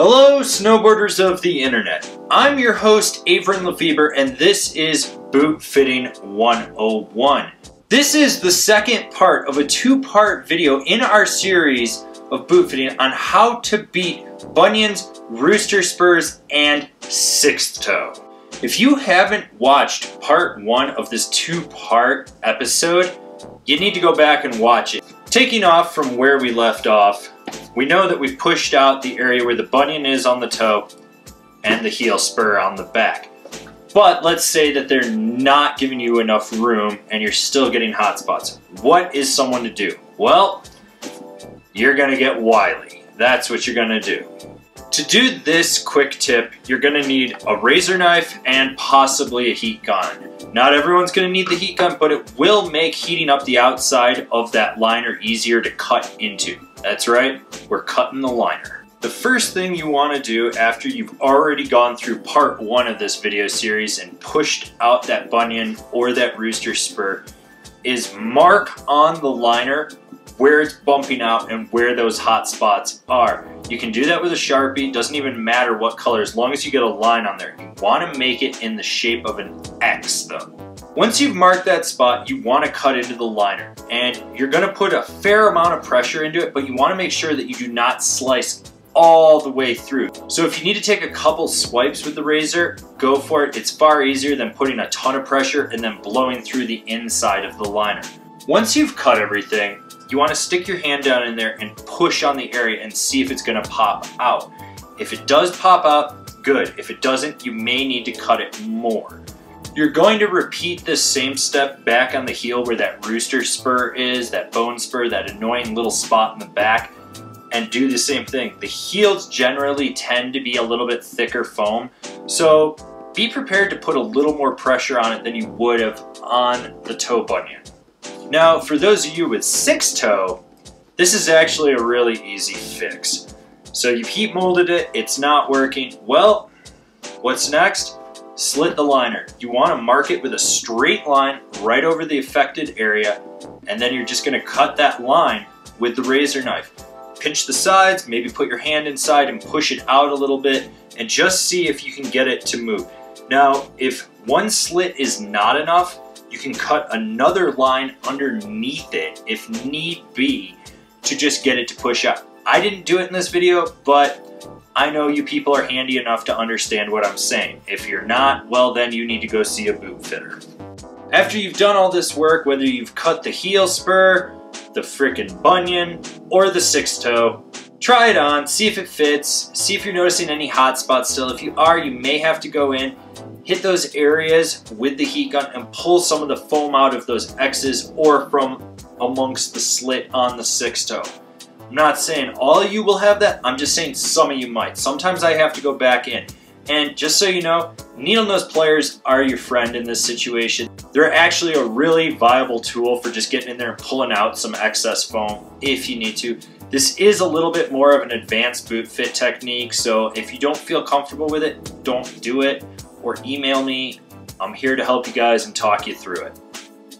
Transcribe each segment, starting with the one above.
Hello, snowboarders of the internet. I'm your host, Averin Lefebvre, and this is Boot Fitting 101. This is the second part of a two-part video in our series of boot fitting on how to beat bunions, rooster spurs, and sixth toe. If you haven't watched part one of this two-part episode, you need to go back and watch it. Taking off from where we left off, we know that we've pushed out the area where the bunion is on the toe and the heel spur on the back. But let's say that they're not giving you enough room and you're still getting hot spots. What is someone to do? Well, you're gonna get wily. That's what you're gonna do. To do this quick tip, you're gonna need a razor knife and possibly a heat gun. Not everyone's gonna need the heat gun, but it will make heating up the outside of that liner easier to cut into. That's right, we're cutting the liner. The first thing you wanna do after you've already gone through part one of this video series and pushed out that bunion or that rooster spur is mark on the liner where it's bumping out and where those hot spots are. You can do that with a Sharpie, doesn't even matter what color, as long as you get a line on there. You wanna make it in the shape of an X though. Once you've marked that spot, you wanna cut into the liner, and you're gonna put a fair amount of pressure into it, but you wanna make sure that you do not slice all the way through. So if you need to take a couple swipes with the razor, go for it. It's far easier than putting a ton of pressure and then blowing through the inside of the liner. Once you've cut everything, you want to stick your hand down in there and push on the area and see if it's going to pop out. If it does pop out, good. If it doesn't, you may need to cut it more. You're going to repeat this same step back on the heel where that rooster spur is, that bone spur, that annoying little spot in the back, and do the same thing. The heels generally tend to be a little bit thicker foam, so be prepared to put a little more pressure on it than you would have on the toe bunion. Now, for those of you with sixth toe, this is actually a really easy fix. So you've heat molded it, it's not working. Well, what's next? Slit the liner. You wanna mark it with a straight line right over the affected area, and then you're just gonna cut that line with the razor knife. Pinch the sides, maybe put your hand inside and push it out a little bit, and just see if you can get it to move. Now, if one slit is not enough, you can cut another line underneath it, if need be, to just get it to push out. I didn't do it in this video, but I know you people are handy enough to understand what I'm saying. If you're not, well then you need to go see a boot fitter. After you've done all this work, whether you've cut the heel spur, the frickin' bunion, or the sixth toe, try it on, see if it fits, see if you're noticing any hot spots still. If you are, you may have to go in, hit those areas with the heat gun and pull some of the foam out of those X's or from amongst the slit on the sixth toe. I'm not saying all of you will have that, I'm just saying some of you might. Sometimes I have to go back in. And just so you know, needle nose pliers are your friend in this situation. They're actually a really viable tool for just getting in there and pulling out some excess foam if you need to. This is a little bit more of an advanced boot fit technique, so if you don't feel comfortable with it, don't do it, or email me. I'm here to help you guys and talk you through it.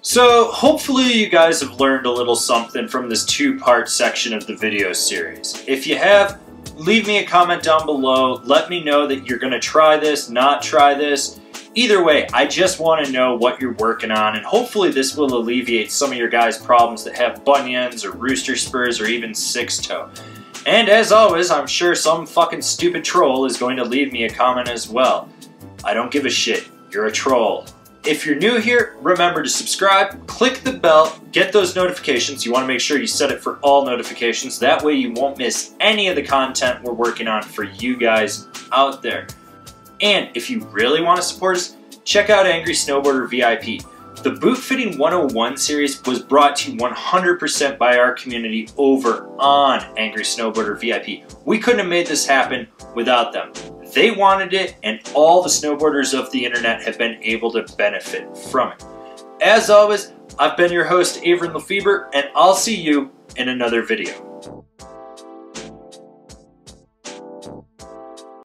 So hopefully you guys have learned a little something from this two-part section of the video series. If you have, leave me a comment down below. Let me know that you're gonna try this, not try this. Either way, I just want to know what you're working on, and hopefully this will alleviate some of your guys' problems that have bunions or rooster spurs or even sixth toe. And as always, I'm sure some fucking stupid troll is going to leave me a comment as well. I don't give a shit. You're a troll. If you're new here, remember to subscribe, click the bell, get those notifications. You want to make sure you set it for all notifications. That way you won't miss any of the content we're working on for you guys out there. And if you really want to support us, check out Angry Snowboarder VIP. The Boot Fitting 101 series was brought to you 100% by our community over on Angry Snowboarder VIP. We couldn't have made this happen without them. They wanted it, and all the snowboarders of the internet have been able to benefit from it. As always, I've been your host, Averin Lefebvre, and I'll see you in another video.